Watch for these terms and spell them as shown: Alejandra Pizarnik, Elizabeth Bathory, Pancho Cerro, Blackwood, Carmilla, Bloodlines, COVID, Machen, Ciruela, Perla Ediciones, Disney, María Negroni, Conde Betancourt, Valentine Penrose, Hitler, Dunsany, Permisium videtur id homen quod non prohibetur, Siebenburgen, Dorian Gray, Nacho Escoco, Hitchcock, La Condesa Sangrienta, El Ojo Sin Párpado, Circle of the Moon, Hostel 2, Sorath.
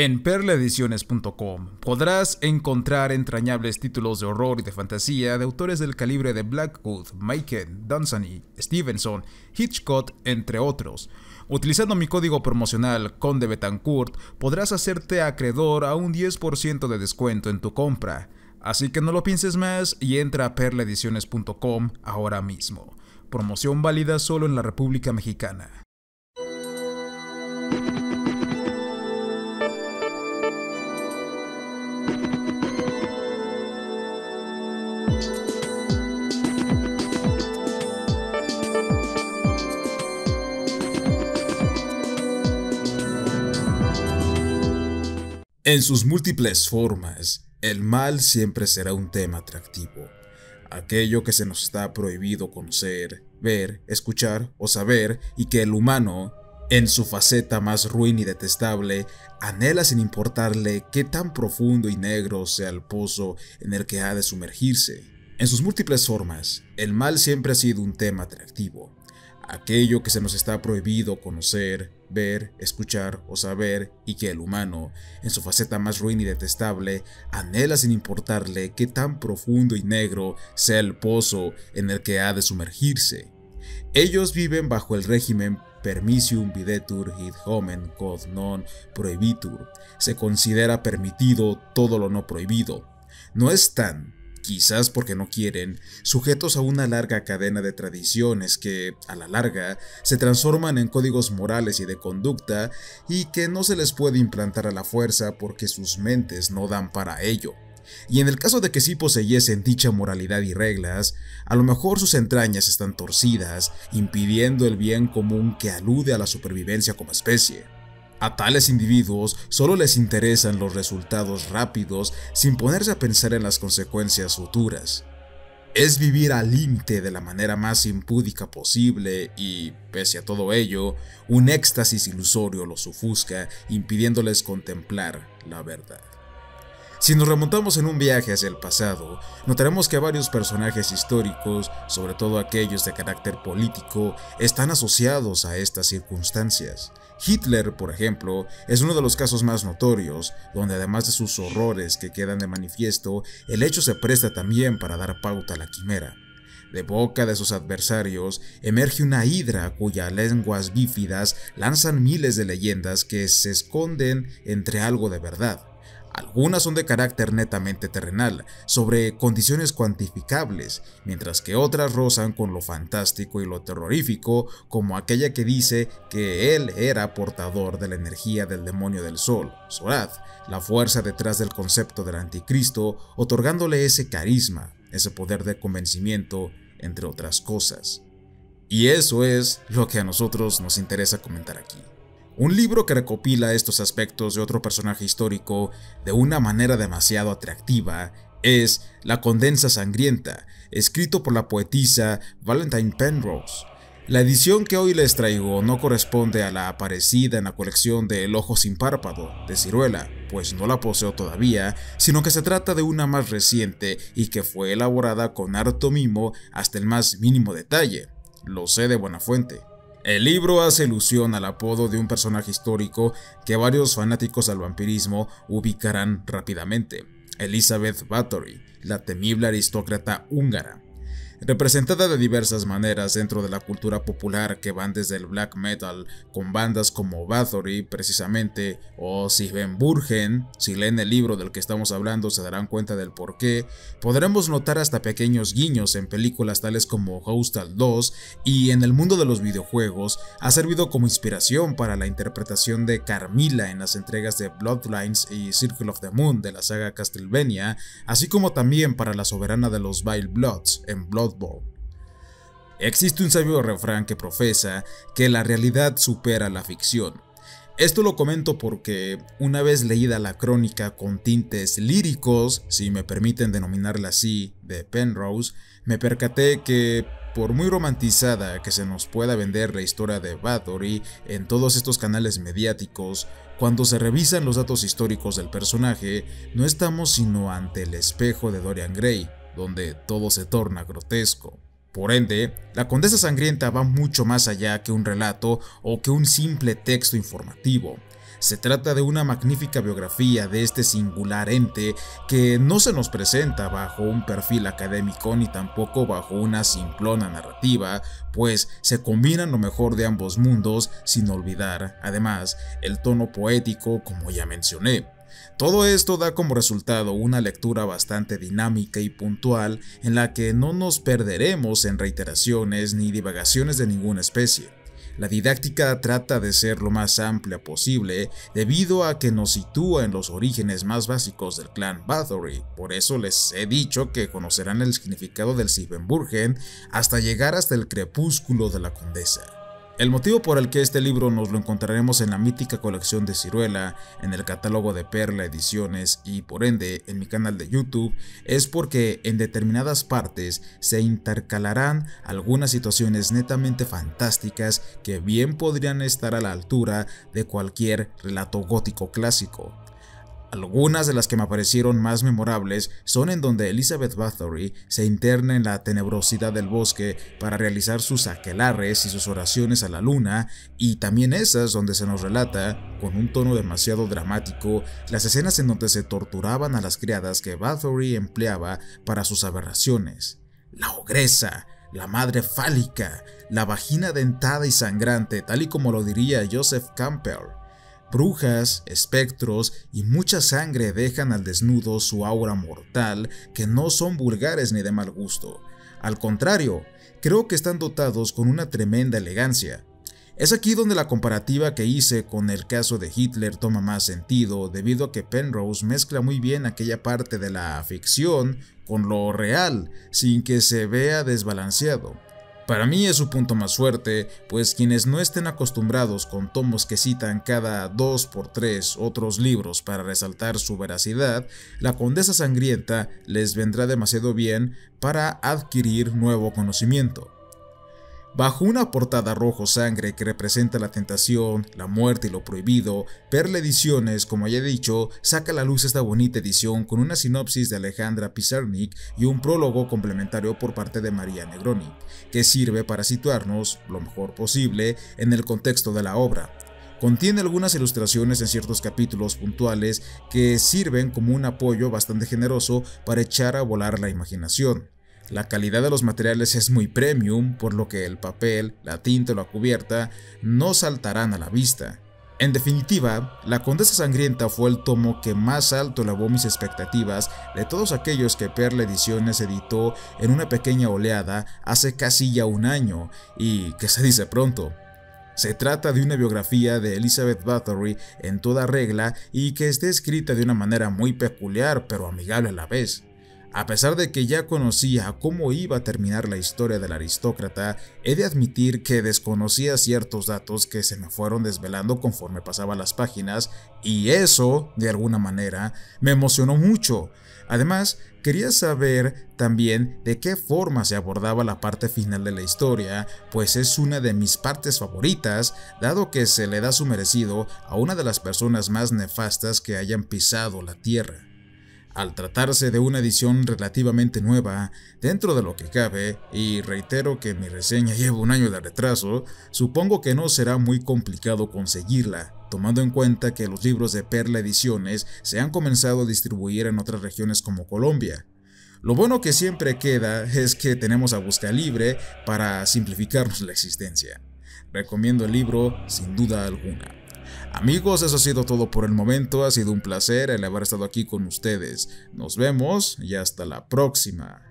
En perlaediciones.com podrás encontrar entrañables títulos de horror y de fantasía de autores del calibre de Blackwood, Machen, Dunsany, Stevenson, Hitchcock, entre otros. Utilizando mi código promocional Conde Betancourt podrás hacerte acreedor a un 10% de descuento en tu compra. Así que no lo pienses más y entra a perlaediciones.com ahora mismo. Promoción válida solo en la República Mexicana. En sus múltiples formas, el mal siempre será un tema atractivo. Aquello que se nos está prohibido conocer, ver, escuchar o saber, y que el humano, en su faceta más ruin y detestable, anhela sin importarle qué tan profundo y negro sea el pozo en el que ha de sumergirse. En sus múltiples formas, el mal siempre ha sido un tema atractivo. Aquello que se nos está prohibido conocer, ver, escuchar o saber, y que el humano, en su faceta más ruin y detestable, anhela sin importarle qué tan profundo y negro sea el pozo en el que ha de sumergirse. Ellos viven bajo el régimen Permisium videtur id homen quod non prohibetur. Se considera permitido todo lo no prohibido. No es tan, quizás porque no quieren, sujetos a una larga cadena de tradiciones que, a la larga, se transforman en códigos morales y de conducta y que no se les puede implantar a la fuerza porque sus mentes no dan para ello. Y en el caso de que sí poseyesen dicha moralidad y reglas, a lo mejor sus entrañas están torcidas, impidiendo el bien común que alude a la supervivencia como especie. A tales individuos solo les interesan los resultados rápidos sin ponerse a pensar en las consecuencias futuras. Es vivir al límite de la manera más impúdica posible y, pese a todo ello, un éxtasis ilusorio los ofusca, impidiéndoles contemplar la verdad. Si nos remontamos en un viaje hacia el pasado, notaremos que varios personajes históricos, sobre todo aquellos de carácter político, están asociados a estas circunstancias. Hitler, por ejemplo, es uno de los casos más notorios, donde además de sus horrores que quedan de manifiesto, el hecho se presta también para dar pauta a la quimera. De boca de sus adversarios emerge una hidra cuyas lenguas bífidas lanzan miles de leyendas que se esconden entre algo de verdad. Algunas son de carácter netamente terrenal, sobre condiciones cuantificables, mientras que otras rozan con lo fantástico y lo terrorífico, como aquella que dice que él era portador de la energía del demonio del sol, Sorath, la fuerza detrás del concepto del anticristo, otorgándole ese carisma, ese poder de convencimiento, entre otras cosas. Y eso es lo que a nosotros nos interesa comentar aquí. Un libro que recopila estos aspectos de otro personaje histórico de una manera demasiado atractiva es La Condesa Sangrienta, escrito por la poetisa Valentine Penrose. La edición que hoy les traigo no corresponde a la aparecida en la colección de El Ojo Sin Párpado, de Ciruela, pues no la poseo todavía, sino que se trata de una más reciente y que fue elaborada con harto mimo hasta el más mínimo detalle. Lo sé de buena fuente. El libro hace alusión al apodo de un personaje histórico que varios fanáticos al vampirismo ubicarán rápidamente: Elizabeth Bathory, la temible aristócrata húngara. Representada de diversas maneras dentro de la cultura popular que van desde el black metal, con bandas como Bathory precisamente, o Siebenburgen, si leen el libro del que estamos hablando se darán cuenta del porqué, podremos notar hasta pequeños guiños en películas tales como Hostel 2, y en el mundo de los videojuegos ha servido como inspiración para la interpretación de Carmilla en las entregas de Bloodlines y Circle of the Moon de la saga Castlevania, así como también para la soberana de los Vile Bloods en Bloodlines. Existe un sabio refrán que profesa que la realidad supera la ficción. Esto lo comento porque, una vez leída la crónica con tintes líricos, si me permiten denominarla así, de Penrose, me percaté que, por muy romantizada que se nos pueda vender la historia de Bathory en todos estos canales mediáticos, cuando se revisan los datos históricos del personaje, no estamos sino ante el espejo de Dorian Gray, donde todo se torna grotesco. Por ende, La Condesa Sangrienta va mucho más allá que un relato o que un simple texto informativo. Se trata de una magnífica biografía de este singular ente que no se nos presenta bajo un perfil académico ni tampoco bajo una simplona narrativa, pues se combinan lo mejor de ambos mundos sin olvidar, además, el tono poético como ya mencioné. Todo esto da como resultado una lectura bastante dinámica y puntual en la que no nos perderemos en reiteraciones ni divagaciones de ninguna especie. La didáctica trata de ser lo más amplia posible debido a que nos sitúa en los orígenes más básicos del clan Bathory, por eso les he dicho que conocerán el significado del Siebenburgen hasta llegar hasta el crepúsculo de la condesa. El motivo por el que este libro nos lo encontraremos en la mítica colección de Ciruela, en el catálogo de Perla Ediciones y por ende en mi canal de YouTube es porque en determinadas partes se intercalarán algunas situaciones netamente fantásticas que bien podrían estar a la altura de cualquier relato gótico clásico. Algunas de las que me parecieron más memorables son en donde Elizabeth Bathory se interna en la tenebrosidad del bosque para realizar sus aquelarres y sus oraciones a la luna, y también esas donde se nos relata, con un tono demasiado dramático, las escenas en donde se torturaban a las criadas que Bathory empleaba para sus aberraciones. La ogresa, la madre fálica, la vagina dentada y sangrante, tal y como lo diría Joseph Campbell. Brujas, espectros y mucha sangre dejan al desnudo su aura mortal que no son vulgares ni de mal gusto. Al contrario, creo que están dotados con una tremenda elegancia. Es aquí donde la comparativa que hice con el caso de Hitler toma más sentido debido a que Penrose mezcla muy bien aquella parte de la ficción con lo real sin que se vea desbalanceado. Para mí es su punto más fuerte, pues quienes no estén acostumbrados con tomos que citan cada 2 por 3 otros libros para resaltar su veracidad, La Condesa Sangrienta les vendrá demasiado bien para adquirir nuevo conocimiento. Bajo una portada rojo sangre que representa la tentación, la muerte y lo prohibido, Perla Ediciones, como ya he dicho, saca a la luz esta bonita edición con una sinopsis de Alejandra Pizarnik y un prólogo complementario por parte de María Negroni, que sirve para situarnos, lo mejor posible, en el contexto de la obra. Contiene algunas ilustraciones en ciertos capítulos puntuales que sirven como un apoyo bastante generoso para echar a volar la imaginación. La calidad de los materiales es muy premium, por lo que el papel, la tinta o la cubierta no saltarán a la vista. En definitiva, La Condesa Sangrienta fue el tomo que más alto elevó mis expectativas de todos aquellos que Perla Ediciones editó en una pequeña oleada hace casi ya un año, y que se dice pronto. Se trata de una biografía de Elizabeth Bathory en toda regla y que está escrita de una manera muy peculiar pero amigable a la vez. A pesar de que ya conocía cómo iba a terminar la historia del aristócrata, he de admitir que desconocía ciertos datos que se me fueron desvelando conforme pasaba las páginas, y eso, de alguna manera, me emocionó mucho. Además, quería saber también de qué forma se abordaba la parte final de la historia, pues es una de mis partes favoritas, dado que se le da su merecido a una de las personas más nefastas que hayan pisado la tierra. Al tratarse de una edición relativamente nueva, dentro de lo que cabe, y reitero que mi reseña lleva un año de retraso, supongo que no será muy complicado conseguirla, tomando en cuenta que los libros de Perla Ediciones se han comenzado a distribuir en otras regiones como Colombia. Lo bueno que siempre queda es que tenemos a Busca Libre para simplificarnos la existencia. Recomiendo el libro sin duda alguna. Amigos, eso ha sido todo por el momento, ha sido un placer el haber estado aquí con ustedes, nos vemos y hasta la próxima.